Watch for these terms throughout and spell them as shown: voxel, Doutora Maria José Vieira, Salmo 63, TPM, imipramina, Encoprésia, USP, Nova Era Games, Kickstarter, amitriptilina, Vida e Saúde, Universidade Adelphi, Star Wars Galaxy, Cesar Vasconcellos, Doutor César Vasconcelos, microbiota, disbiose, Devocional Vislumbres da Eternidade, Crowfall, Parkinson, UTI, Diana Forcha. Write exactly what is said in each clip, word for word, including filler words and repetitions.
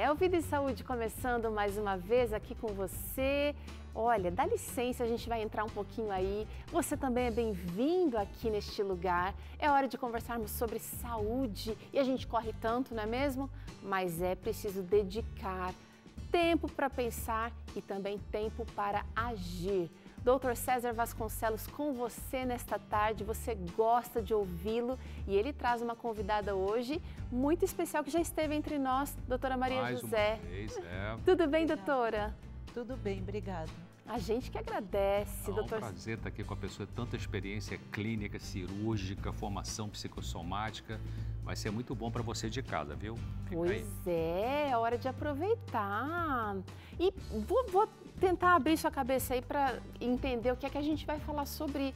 É o Vida e Saúde começando mais uma vez aqui com você. Olha, dá licença, a gente vai entrar um pouquinho aí. Você também é bem-vindo aqui neste lugar. É hora de conversarmos sobre saúde e a gente corre tanto, não é mesmo? Mas é preciso dedicar tempo para pensar e também tempo para agir. doutor César Vasconcelos com você nesta tarde, você gosta de ouvi-lo e ele traz uma convidada hoje muito especial que já esteve entre nós, doutora Maria Mais José. Uma vez, é. Tudo bem, obrigada. Doutora? Tudo bem, obrigada. A gente que agradece, é um doutor. É um prazer estar aqui com a pessoa, tanta experiência clínica, cirúrgica, formação psicossomática. Vai ser muito bom para você de casa, viu? Fica pois aí. é, é hora de aproveitar. E vou, vou tentar abrir sua cabeça aí para entender o que é que a gente vai falar sobre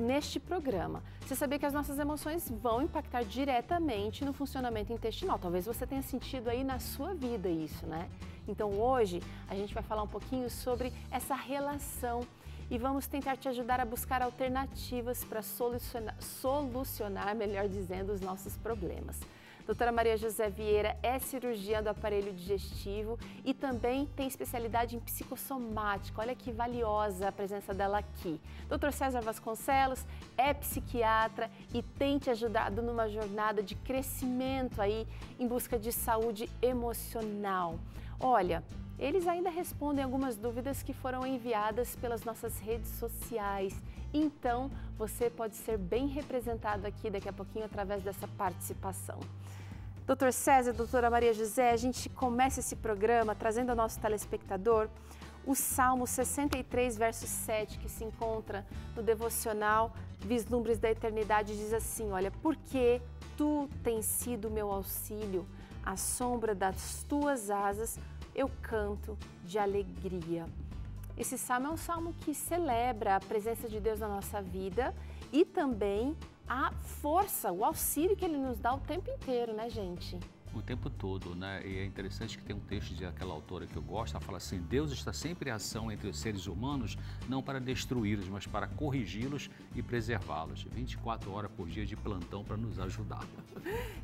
neste programa. Você sabia que as nossas emoções vão impactar diretamente no funcionamento intestinal. Talvez você tenha sentido aí na sua vida isso, né? Então hoje a gente vai falar um pouquinho sobre essa relação e vamos tentar te ajudar a buscar alternativas para solucionar, solucionar, melhor dizendo, os nossos problemas. Doutora Maria José Vieira é cirurgiã do aparelho digestivo e também tem especialidade em psicossomática. Olha que valiosa a presença dela aqui. doutor César Vasconcelos é psiquiatra e tem te ajudado numa jornada de crescimento aí em busca de saúde emocional. Olha, eles ainda respondem algumas dúvidas que foram enviadas pelas nossas redes sociais. Então, você pode ser bem representado aqui daqui a pouquinho através dessa participação. doutor César, doutora Maria José, a gente começa esse programa trazendo ao nosso telespectador o Salmo sessenta e três, verso sete, que se encontra no Devocional Vislumbres da Eternidade, diz assim, olha, porque tu tens sido meu auxílio, à sombra das tuas asas, eu canto de alegria. Esse salmo é um salmo que celebra a presença de Deus na nossa vida e também a força, o auxílio que Ele nos dá o tempo inteiro, né, gente? O tempo todo, né? E é interessante que tem um texto de aquela autora que eu gosto, ela fala assim, Deus está sempre em ação entre os seres humanos, não para destruí-los, mas para corrigi-los e preservá-los. vinte e quatro horas por dia de plantão para nos ajudar.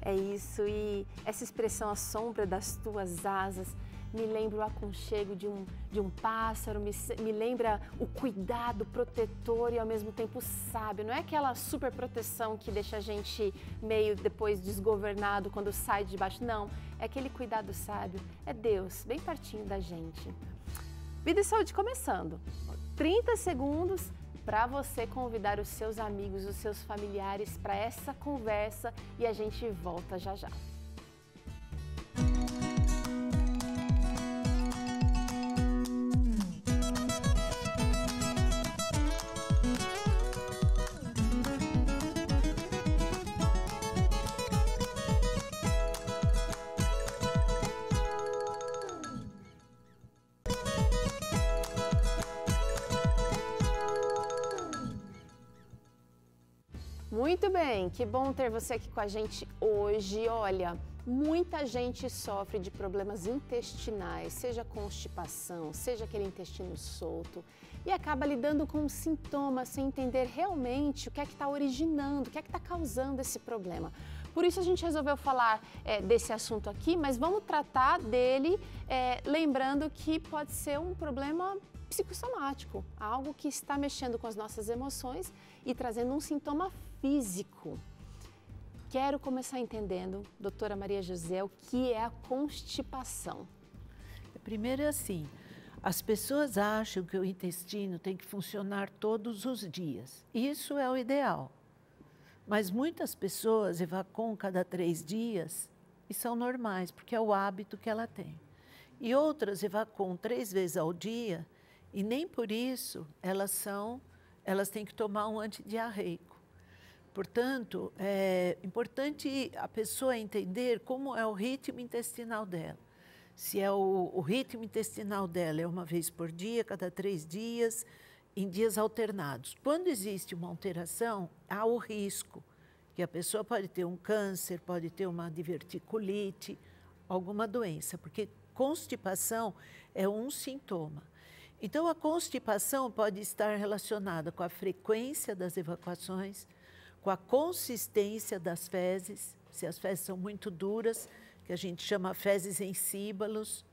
É isso, e essa expressão, a sombra das tuas asas, me lembra o aconchego de um, de um pássaro, me, me lembra o cuidado protetor e ao mesmo tempo sábio. Não é aquela super proteção que deixa a gente meio depois desgovernado quando sai de baixo, não. É aquele cuidado sábio, é Deus, bem pertinho da gente. Vida e Saúde começando. trinta segundos para você convidar os seus amigos, os seus familiares para essa conversa e a gente volta já já. Muito bem, que bom ter você aqui com a gente hoje. Olha, muita gente sofre de problemas intestinais, seja constipação, seja aquele intestino solto, e acaba lidando com sintomas sem entender realmente o que é que está originando, o que é que está causando esse problema. Por isso a gente resolveu falar é, desse assunto aqui, mas vamos tratar dele é, lembrando que pode ser um problema psicossomático, algo que está mexendo com as nossas emoções e trazendo um sintoma físico. Quero começar entendendo, doutora Maria José, o que é a constipação. Primeiro é assim, as pessoas acham que o intestino tem que funcionar todos os dias. Isso é o ideal. Mas muitas pessoas evacuam cada três dias e são normais, porque é o hábito que ela tem. E outras evacuam três vezes ao dia e nem por isso elas são, elas têm que tomar um antidiarreico. Portanto, é importante a pessoa entender como é o ritmo intestinal dela. Se é o, o ritmo intestinal dela é uma vez por dia, cada três dias, em dias alternados. Quando existe uma alteração, há o risco que a pessoa pode ter um câncer, pode ter uma diverticulite, alguma doença, porque constipação é um sintoma. Então, a constipação pode estar relacionada com a frequência das evacuações, com a consistência das fezes, se as fezes são muito duras, que a gente chama fezes em síbalos,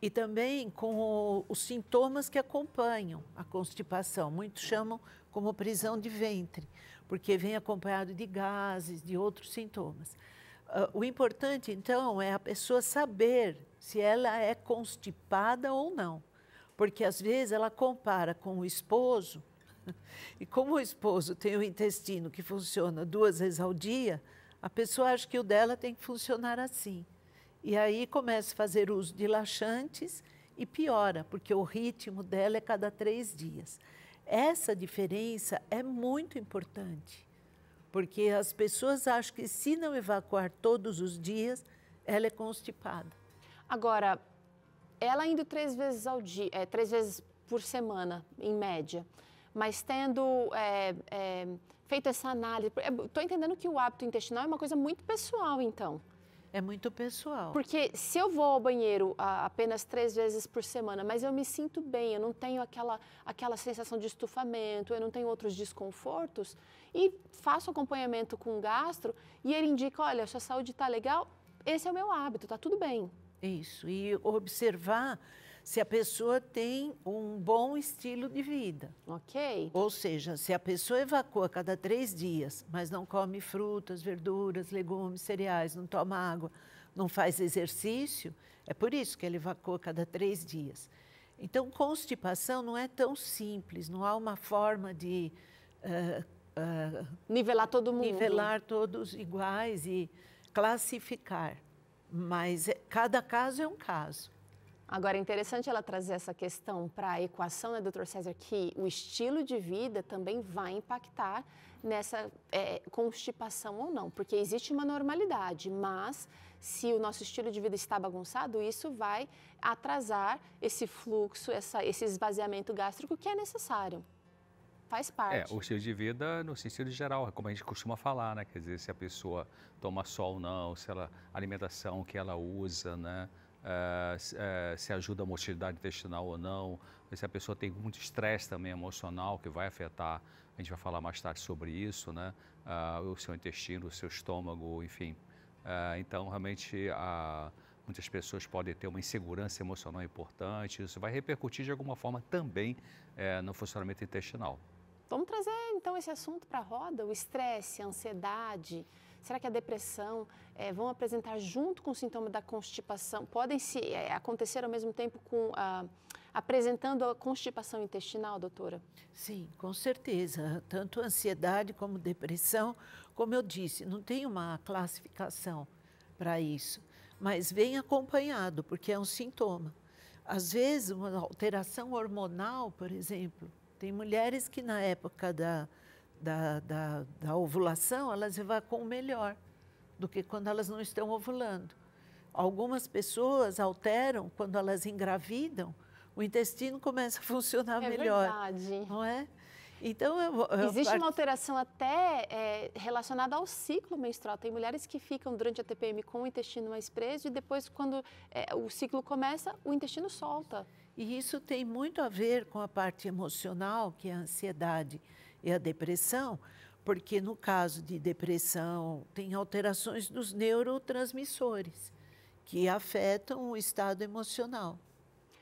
e também com o, os sintomas que acompanham a constipação. Muitos chamam como prisão de ventre, porque vem acompanhado de gases, de outros sintomas. Uh, o importante, então, é a pessoa saber se ela é constipada ou não, porque às vezes ela compara com o esposo, e como o esposo tem o intestino que funciona duas vezes ao dia, a pessoa acha que o dela tem que funcionar assim. E aí começa a fazer uso de laxantes e piora, porque o ritmo dela é cada três dias. Essa diferença é muito importante, porque as pessoas acham que se não evacuar todos os dias, ela é constipada. Agora, ela indo três vezes ao dia, é, três vezes por semana, em média, mas tendo é, é, feito essa análise... Estou entendendo que o hábito intestinal é uma coisa muito pessoal, então. É muito pessoal. Porque se eu vou ao banheiro a, apenas três vezes por semana, mas eu me sinto bem, eu não tenho aquela, aquela sensação de estufamento, eu não tenho outros desconfortos, e faço acompanhamento com o gastro, e ele indica, olha, sua saúde está legal, esse é o meu hábito, está tudo bem. Isso, e observar... se a pessoa tem um bom estilo de vida. Ok. Ou seja, se a pessoa evacua a cada três dias, mas não come frutas, verduras, legumes, cereais, não toma água, não faz exercício, é por isso que ela evacua a cada três dias. Então, constipação não é tão simples, não há uma forma de... Uh, uh, nivelar todo mundo. Nivelar todos iguais e classificar. Mas cada caso é um caso. Agora, é interessante ela trazer essa questão para a equação, né, doutor César, que o estilo de vida também vai impactar nessa é, constipação ou não, porque existe uma normalidade, mas se o nosso estilo de vida está bagunçado, isso vai atrasar esse fluxo, essa, esse esvaziamento gástrico que é necessário, faz parte. É, o estilo de vida no sentido geral, como a gente costuma falar, né, quer dizer, se a pessoa toma sol ou não, se ela, a alimentação que ela usa, né, Uh, uh, se ajuda a motilidade intestinal ou não, se a pessoa tem muito estresse também emocional, que vai afetar, a gente vai falar mais tarde sobre isso, né? Uh, o seu intestino, o seu estômago, enfim. Uh, então, realmente, uh, muitas pessoas podem ter uma insegurança emocional importante, isso vai repercutir de alguma forma também uh, no funcionamento intestinal. Vamos trazer, então, esse assunto para a roda, o estresse, a ansiedade... Será que a depressão é, vão apresentar junto com o sintoma da constipação? Podem se é, acontecer ao mesmo tempo com a, apresentando a constipação intestinal, doutora? Sim, com certeza. Tanto ansiedade como depressão, como eu disse, não tem uma classificação para isso, mas vem acompanhado, porque é um sintoma. Às vezes, uma alteração hormonal, por exemplo, tem mulheres que na época da... Da, da, da ovulação, elas evacuam melhor do que quando elas não estão ovulando. Algumas pessoas alteram, quando elas engravidam, o intestino começa a funcionar é melhor. É verdade. Não é? Então, eu, eu Existe part... uma alteração até é, relacionada ao ciclo menstrual. Tem mulheres que ficam durante a T P M com o intestino mais preso e depois, quando é, o ciclo começa, o intestino solta. E isso tem muito a ver com a parte emocional, que é a ansiedade. E a depressão, porque no caso de depressão tem alterações dos neurotransmissores que afetam o estado emocional.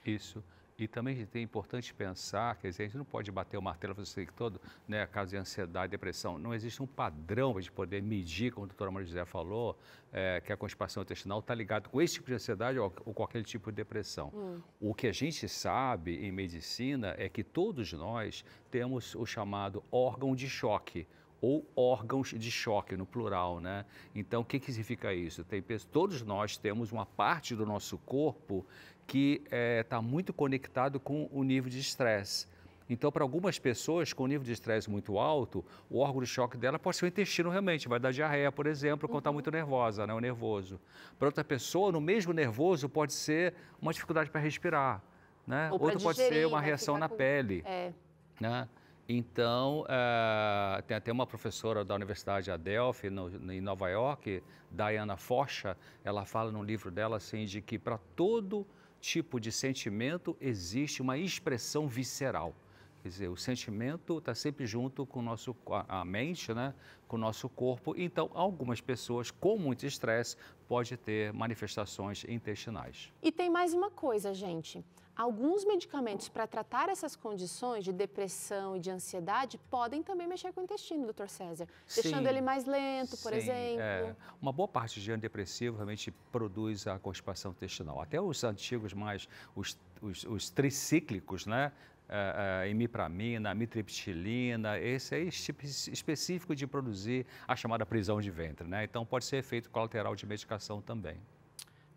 Isso. E também é importante pensar, quer dizer, a gente não pode bater o martelo assim todo, né, caso de ansiedade, depressão. Não existe um padrão para a gente poder medir, como a doutora Maria José falou, é, que a constipação intestinal está ligada com esse tipo de ansiedade ou, ou com aquele tipo de depressão. Hum. O que a gente sabe em medicina é que todos nós temos o chamado órgão de choque, ou órgãos de choque, no plural, né? Então, o que, que significa isso? Tem, todos nós temos uma parte do nosso corpo que está é, muito conectado com o nível de estresse. Então, para algumas pessoas com nível de estresse muito alto, o órgão de choque dela pode ser o intestino realmente, vai dar diarreia, por exemplo, quando está uhum. muito nervosa, né? O nervoso. Para outra pessoa, no mesmo nervoso, pode ser uma dificuldade para respirar, né? Ou outro digerir, pode ser uma reação na com... pele, é. Né? Então, uh, tem até uma professora da Universidade Adelphi, no, no, em Nova York, Diana Forcha, ela fala no livro dela assim, de que para todo tipo de sentimento existe uma expressão visceral. Quer dizer, o sentimento está sempre junto com o nosso, a mente, né? Com o nosso corpo. Então, algumas pessoas com muito estresse podem ter manifestações intestinais. E tem mais uma coisa, gente. Alguns medicamentos para tratar essas condições de depressão e de ansiedade podem também mexer com o intestino, doutor César. Sim, deixando ele mais lento, por sim, exemplo. É. Uma boa parte de antidepressivo realmente produz a constipação intestinal. Até os antigos mais, os, os, os tricíclicos, né? Uh, uh, imipramina, amitriptilina, esse é específico de produzir a chamada prisão de ventre, né? Então, pode ser efeito colateral de medicação também.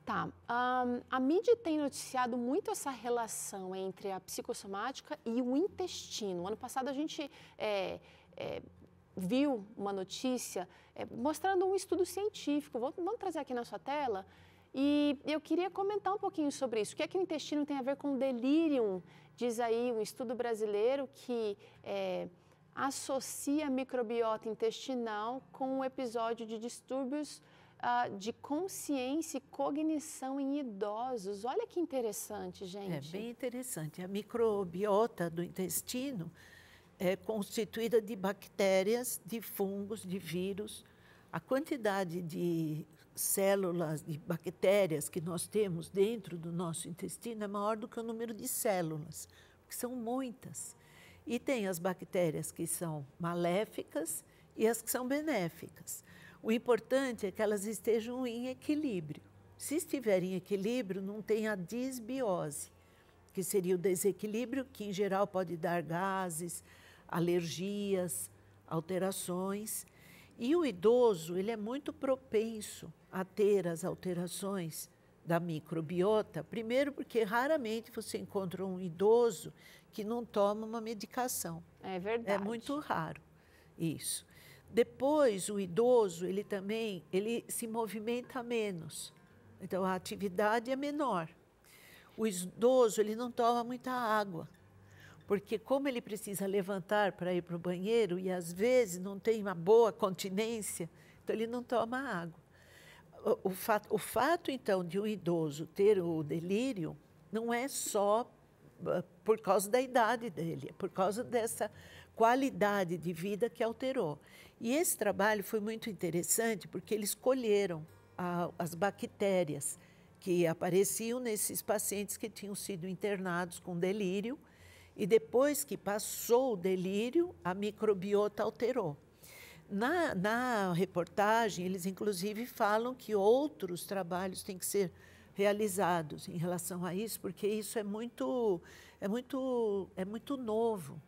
Tá. Um, a mídia tem noticiado muito essa relação entre a psicossomática e o intestino. Ano passado, a gente é, é, viu uma notícia é, mostrando um estudo científico. Vou, vamos trazer aqui na sua tela. E eu queria comentar um pouquinho sobre isso. O que é que o intestino tem a ver com delírio? Diz aí um estudo brasileiro que é, associa a microbiota intestinal com um episódio de distúrbios uh, de consciência e cognição em idosos. Olha que interessante, gente. É bem interessante. A microbiota do intestino é constituída de bactérias, de fungos, de vírus. A quantidade de células, de bactérias que nós temos dentro do nosso intestino é maior do que o número de células, porque são muitas. E tem as bactérias que são maléficas e as que são benéficas. O importante é que elas estejam em equilíbrio. Se estiverem em equilíbrio, não tem a disbiose, que seria o desequilíbrio que, em geral, pode dar gases, alergias, alterações. E o idoso, ele é muito propenso a ter as alterações da microbiota, primeiro porque raramente você encontra um idoso que não toma uma medicação. É verdade. É muito raro isso. Depois, o idoso, ele também, ele se movimenta menos, então a atividade é menor. O idoso, ele não toma muita água, porque como ele precisa levantar para ir para o banheiro e, às vezes, não tem uma boa continência, então ele não toma água. O, o, fato, o fato, então, de um idoso ter o delírio não é só por causa da idade dele, é por causa dessa qualidade de vida que alterou. E esse trabalho foi muito interessante porque eles colheram a, as bactérias que apareciam nesses pacientes que tinham sido internados com delírio. E depois que passou o delírio, a microbiota alterou. Na, na reportagem, eles inclusive falam que outros trabalhos têm que ser realizados em relação a isso, porque isso é muito, é muito, é muito novo.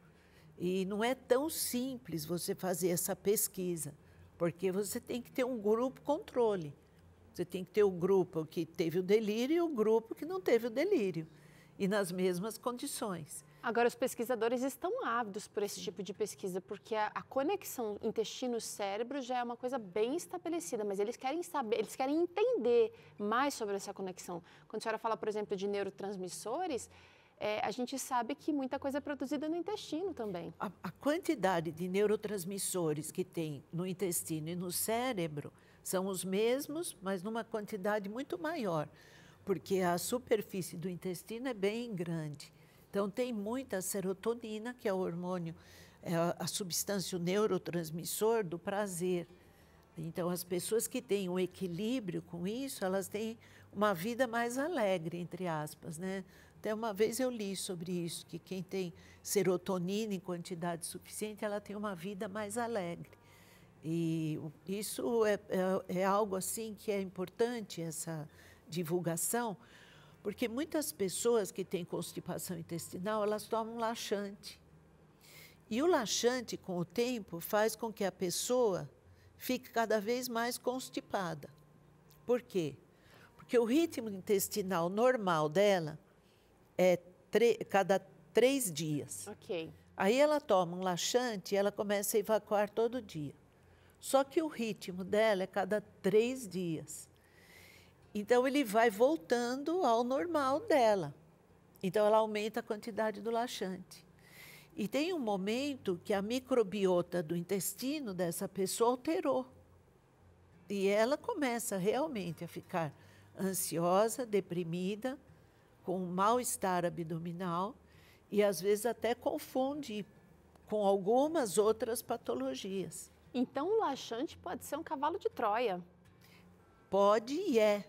E não é tão simples você fazer essa pesquisa, porque você tem que ter um grupo controle. Você tem que ter o grupo que teve o delírio e o grupo que não teve o delírio, e nas mesmas condições. Agora, os pesquisadores estão ávidos por esse tipo de pesquisa, porque a, a conexão intestino-cérebro já é uma coisa bem estabelecida, mas eles querem saber, eles querem entender mais sobre essa conexão. Quando a senhora fala, por exemplo, de neurotransmissores, é, a gente sabe que muita coisa é produzida no intestino também. A, a quantidade de neurotransmissores que tem no intestino e no cérebro são os mesmos, mas numa quantidade muito maior, porque a superfície do intestino é bem grande. Então, tem muita serotonina, que é o hormônio, é a substância, o neurotransmissor do prazer. Então, as pessoas que têm um equilíbrio com isso, elas têm uma vida mais alegre, entre aspas, né? Até uma vez eu li sobre isso, que quem tem serotonina em quantidade suficiente, ela tem uma vida mais alegre. E isso é, é, é algo assim que é importante, essa divulgação, porque muitas pessoas que têm constipação intestinal, elas tomam laxante. E o laxante, com o tempo, faz com que a pessoa fique cada vez mais constipada. Por quê? Porque o ritmo intestinal normal dela é cada três dias. Okay. Aí ela toma um laxante e ela começa a evacuar todo dia. Só que o ritmo dela é cada três dias. Então, ele vai voltando ao normal dela. Então, ela aumenta a quantidade do laxante. E tem um momento que a microbiota do intestino dessa pessoa alterou. E ela começa realmente a ficar ansiosa, deprimida, com um mal-estar abdominal. e às vezes até confunde com algumas outras patologias. Então, o laxante pode ser um cavalo de Troia. Pode e é.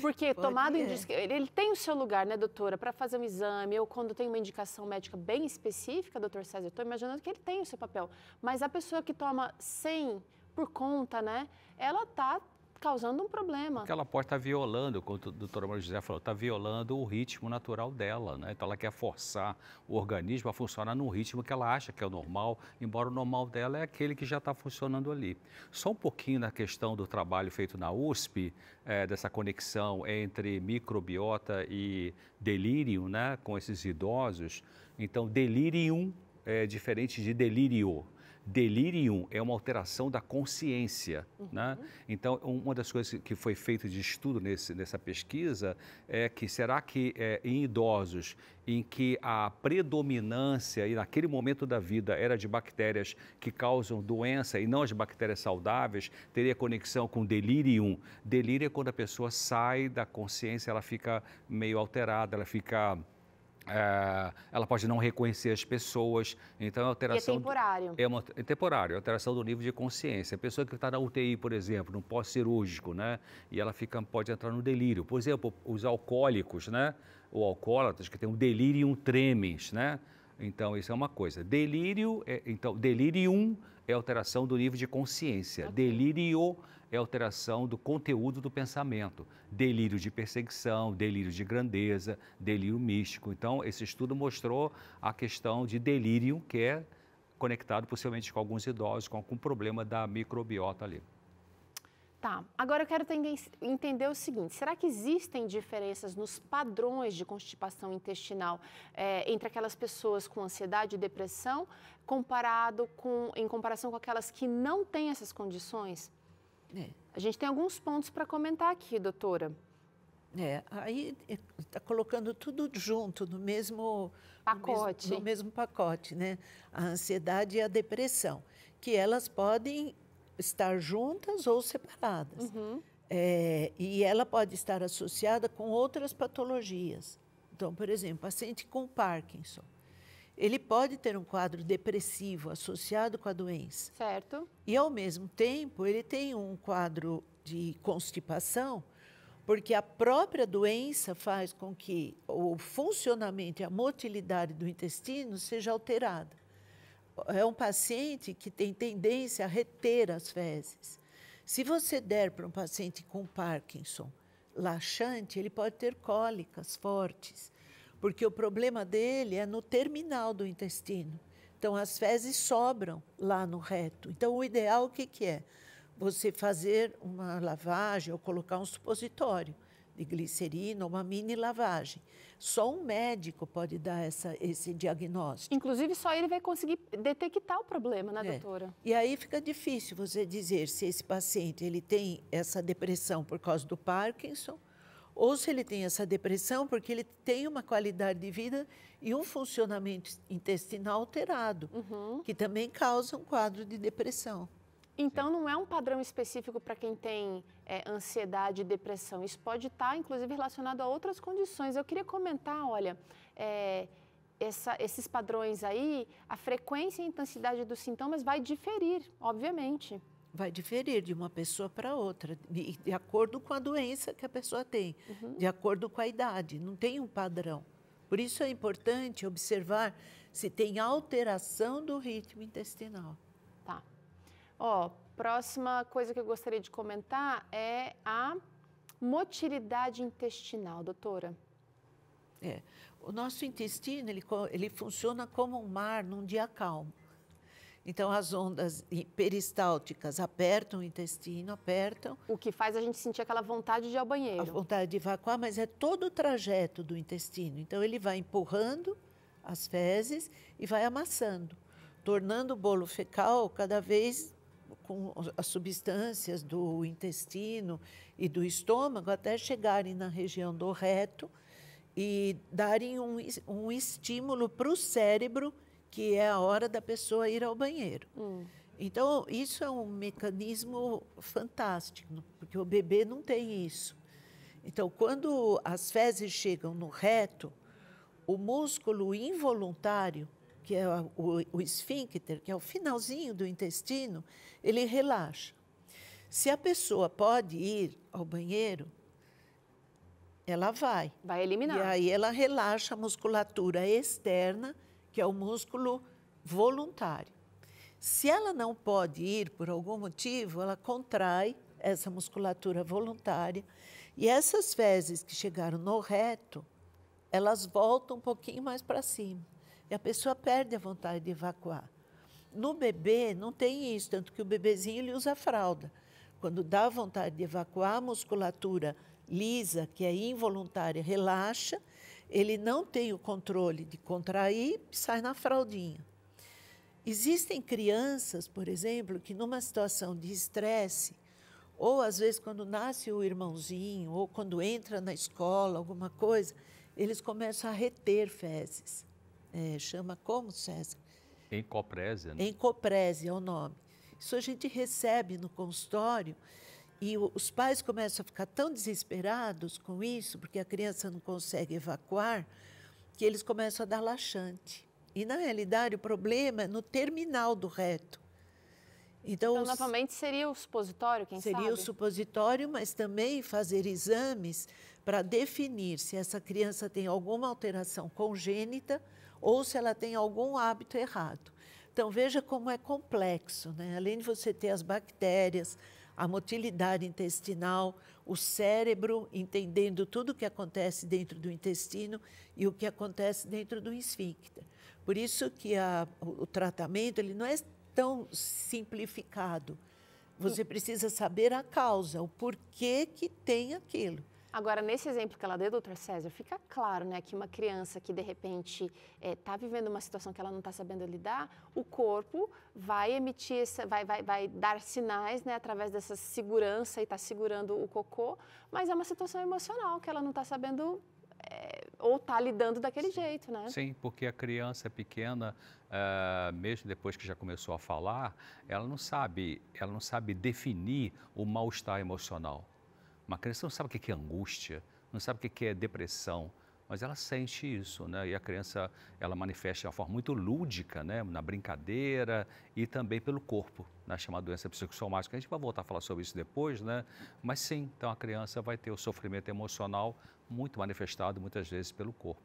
Porque pode tomado... É. Indisc... Ele tem o seu lugar, né, doutora, para fazer um exame, ou quando tem uma indicação médica bem específica, doutor César, eu estou imaginando que ele tem o seu papel. Mas a pessoa que toma sem, por conta, né, ela está causando um problema. Porque ela pode estar tá violando, como a doutora Maria José falou, está violando o ritmo natural dela, né? Então ela quer forçar o organismo a funcionar num ritmo que ela acha que é o normal, embora o normal dela é aquele que já está funcionando ali. Só um pouquinho na questão do trabalho feito na U S P, é, dessa conexão entre microbiota e delírio, né? Com esses idosos. Então, delirium é diferente de delírio. Delirium é uma alteração da consciência, uhum. né? Então, uma das coisas que foi feita de estudo nesse, nessa pesquisa é que será que é, em idosos em que a predominância, e naquele momento da vida, era de bactérias que causam doença e não as bactérias saudáveis, teria conexão com delirium. Delírio é quando a pessoa sai da consciência, ela fica meio alterada, ela fica... É, ela pode não reconhecer as pessoas, então é alteração... E é temporário. É, uma, é temporário, é alteração do nível de consciência. A pessoa que está na U T I, por exemplo, num pós-cirúrgico, né? E ela fica, pode entrar no delírio. Por exemplo, os alcoólicos, né? Ou alcoólatras, que tem um delirium tremens, né? Então, isso é uma coisa. Delírio, é, então, delirium é alteração do nível de consciência. Okay. Delírio é alteração do conteúdo do pensamento. Delírio de perseguição, delírio de grandeza, delírio místico. Então, esse estudo mostrou a questão de delírio, que é conectado possivelmente com alguns idosos, com algum problema da microbiota ali. Tá, agora eu quero entender o seguinte, será que existem diferenças nos padrões de constipação intestinal é, entre aquelas pessoas com ansiedade e depressão comparado com, em comparação com aquelas que não têm essas condições? É. A gente tem alguns pontos para comentar aqui, doutora. É, aí está colocando tudo junto no mesmo pacote, no mesmo, no mesmo pacote, né? A ansiedade e a depressão, que elas podem estar juntas ou separadas. Uhum. É, e ela pode estar associada com outras patologias. Então, por exemplo, paciente com Parkinson, ele pode ter um quadro depressivo associado com a doença. Certo. E, ao mesmo tempo, ele tem um quadro de constipação, porque a própria doença faz com que o funcionamento e a motilidade do intestino seja alterada. É um paciente que tem tendência a reter as fezes. Se você der para um paciente com Parkinson laxante, ele pode ter cólicas fortes, porque o problema dele é no terminal do intestino. Então, as fezes sobram lá no reto. Então, o ideal, o que que é? Você fazer uma lavagem ou colocar um supositório de glicerina, uma mini lavagem. Só um médico pode dar essa, esse diagnóstico. Inclusive, só ele vai conseguir detectar o problema, né, doutora? É. E aí fica difícil você dizer se esse paciente ele tem essa depressão por causa do Parkinson ou se ele tem essa depressão porque ele tem uma qualidade de vida e um funcionamento intestinal alterado, uhum. que também causa um quadro de depressão. Então, não é um padrão específico para quem tem é, ansiedade e depressão. Isso pode estar, inclusive, relacionado a outras condições. Eu queria comentar, olha, é, essa, esses padrões aí, a frequência e a intensidade dos sintomas vai diferir, obviamente. Vai diferir de uma pessoa para outra, de, de acordo com a doença que a pessoa tem, uhum. de acordo com a idade. Não tem um padrão. Por isso é importante observar se tem alteração do ritmo intestinal. Tá. Ó, oh, próxima coisa que eu gostaria de comentar é a motilidade intestinal, doutora. É, o nosso intestino, ele, ele funciona como um mar num dia calmo. Então, as ondas peristálticas apertam o intestino, apertam. O que faz a gente sentir aquela vontade de ir ao banheiro. A vontade de evacuar, mas é todo o trajeto do intestino. Então, ele vai empurrando as fezes e vai amassando, tornando o bolo fecal cada vez com as substâncias do intestino e do estômago até chegarem na região do reto e darem um, um estímulo para o cérebro, que é a hora da pessoa ir ao banheiro. Hum. Então, isso é um mecanismo fantástico, porque o bebê não tem isso. Então, quando as fezes chegam no reto, o músculo involuntário, que é o, o esfíncter, que é o finalzinho do intestino, ele relaxa. Se a pessoa pode ir ao banheiro, ela vai. Vai eliminar. E aí ela relaxa a musculatura externa, que é o músculo voluntário. Se ela não pode ir por algum motivo, ela contrai essa musculatura voluntária e essas fezes que chegaram no reto, elas voltam um pouquinho mais para cima e a pessoa perde a vontade de evacuar. No bebê não tem isso, tanto que o bebezinho ele usa fralda. Quando dá vontade de evacuar, a musculatura lisa, que é involuntária, relaxa, ele não tem o controle de contrair e sai na fraldinha. Existem crianças, por exemplo, que numa situação de estresse, ou às vezes quando nasce o irmãozinho, ou quando entra na escola, alguma coisa, eles começam a reter fezes. É, chama como, César? Encoprésia, né? Encoprésia é o nome. Isso a gente recebe no consultório e os pais começam a ficar tão desesperados com isso, porque a criança não consegue evacuar, que eles começam a dar laxante. E, na realidade, o problema é no terminal do reto. Então, então os... novamente, seria o supositório, quem seria sabe? Seria o supositório, mas também fazer exames para definir se essa criança tem alguma alteração congênita ou se ela tem algum hábito errado. Então, veja como é complexo, né? Além de você ter as bactérias, a motilidade intestinal, o cérebro entendendo tudo o que acontece dentro do intestino e o que acontece dentro do esfíncter. Por isso que a, o tratamento ele não é tão simplificado. Você precisa saber a causa, o porquê que tem aquilo. Agora, nesse exemplo que ela deu, doutor César, fica claro, né, que uma criança que, de repente, está é, vivendo uma situação que ela não está sabendo lidar, o corpo vai emitir, essa, vai, vai, vai dar sinais, né, através dessa segurança e está segurando o cocô, mas é uma situação emocional que ela não está sabendo é, ou está lidando daquele jeito, né? Sim, porque a criança pequena, uh, mesmo depois que já começou a falar, ela não sabe, ela não sabe definir o mal-estar emocional. Uma criança não sabe o que é angústia, não sabe o que é depressão, mas ela sente isso, né? E a criança, ela manifesta de uma forma muito lúdica, né? Na brincadeira e também pelo corpo, na chamada doença psicossomática. A gente vai voltar a falar sobre isso depois, né? Mas sim, então a criança vai ter o sofrimento emocional muito manifestado muitas vezes pelo corpo.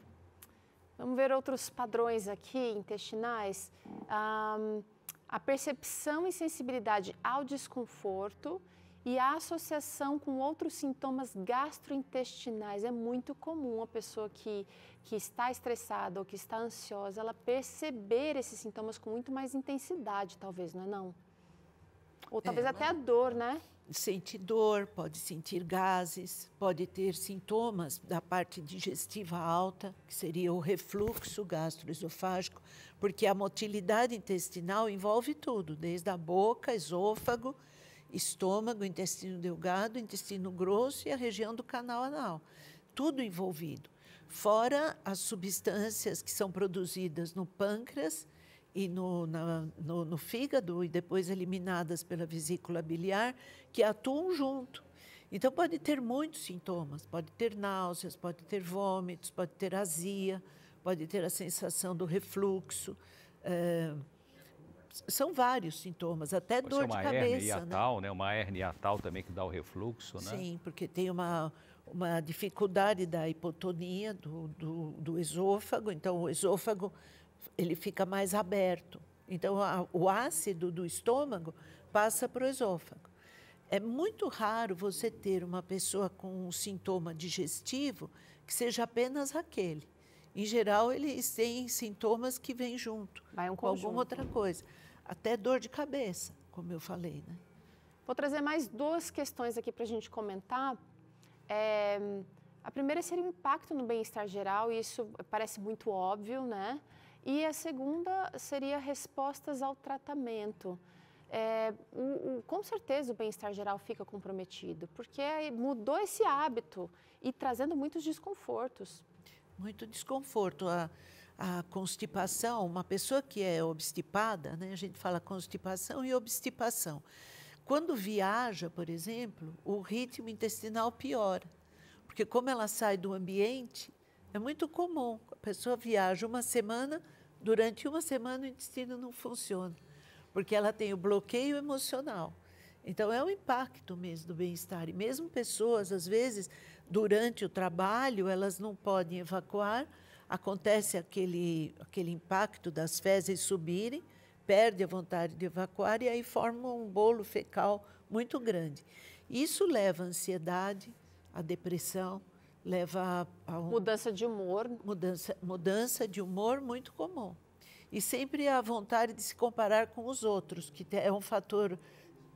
Vamos ver outros padrões aqui, intestinais. Um, a percepção e sensibilidade ao desconforto e a associação com outros sintomas gastrointestinais. É muito comum a pessoa que, que está estressada ou que está ansiosa, ela perceber esses sintomas com muito mais intensidade, talvez, não é não? Ou talvez é, até a dor, né? Sentir dor, pode sentir gases, pode ter sintomas da parte digestiva alta, que seria o refluxo gastroesofágico, porque a motilidade intestinal envolve tudo, desde a boca, esôfago, estômago, intestino delgado, intestino grosso e a região do canal anal. Tudo envolvido. Fora as substâncias que são produzidas no pâncreas e no, na, no, no fígado e depois eliminadas pela vesícula biliar, que atuam junto. Então, pode ter muitos sintomas. Pode ter náuseas, pode ter vômitos, pode ter azia, pode ter a sensação do refluxo, é, são vários sintomas, até por dor de cabeça. Uma hernia hiatal, né? Uma hernia hiatal também que dá o refluxo, né? Sim, porque tem uma, uma dificuldade da hipotonia do, do, do esôfago, então o esôfago ele fica mais aberto. Então a, o ácido do estômago passa para o esôfago. É muito raro você ter uma pessoa com um sintoma digestivo que seja apenas aquele. Em geral, eles têm sintomas que vêm junto, vai um com alguma outra coisa. Até dor de cabeça, como eu falei, né? Vou trazer mais duas questões aqui para a gente comentar. É, a primeira seria o impacto no bem-estar geral, e isso parece muito óbvio, né? E a segunda seria respostas ao tratamento. É, o, o, com certeza o bem-estar geral fica comprometido, porque mudou esse hábito e trazendo muitos desconfortos. Muito desconforto, a, a constipação, uma pessoa que é obstipada, né, a gente fala constipação e obstipação. Quando viaja, por exemplo, o ritmo intestinal piora, porque como ela sai do ambiente, É muito comum, a pessoa viaja uma semana, durante uma semana o intestino não funciona, porque ela tem o bloqueio emocional. Então, é um impacto mesmo do bem-estar. E mesmo pessoas, às vezes, durante o trabalho, elas não podem evacuar, acontece aquele, aquele impacto das fezes subirem, perde a vontade de evacuar e aí forma um bolo fecal muito grande. Isso leva à ansiedade, à depressão, leva a... a um, mudança de humor. Mudança, mudança de humor muito comum. E sempre a vontade de se comparar com os outros, que é um fator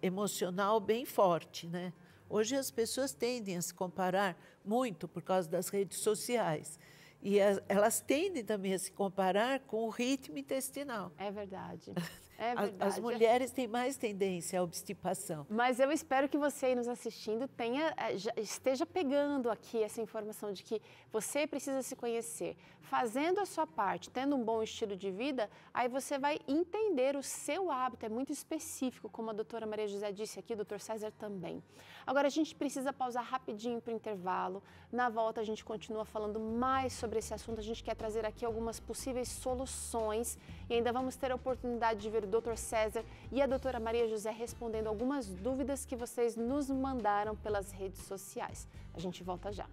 emocional bem forte, né? Hoje as pessoas tendem a se comparar muito por causa das redes sociais. E as, elas tendem também a se comparar com o ritmo intestinal. É verdade. É verdade. As, as mulheres têm mais tendência à obstipação. Mas eu espero que você aí nos assistindo tenha, já esteja pegando aqui essa informação de que você precisa se conhecer. Fazendo a sua parte, tendo um bom estilo de vida, aí você vai entender o seu hábito. É muito específico, como a doutora Maria José disse aqui, o doutor César também. Agora, a gente precisa pausar rapidinho para o intervalo. Na volta, a gente continua falando mais sobre esse assunto. A gente quer trazer aqui algumas possíveis soluções e ainda vamos ter a oportunidade de ver o doutor César e a doutora Maria José respondendo algumas dúvidas que vocês nos mandaram pelas redes sociais. A gente volta já.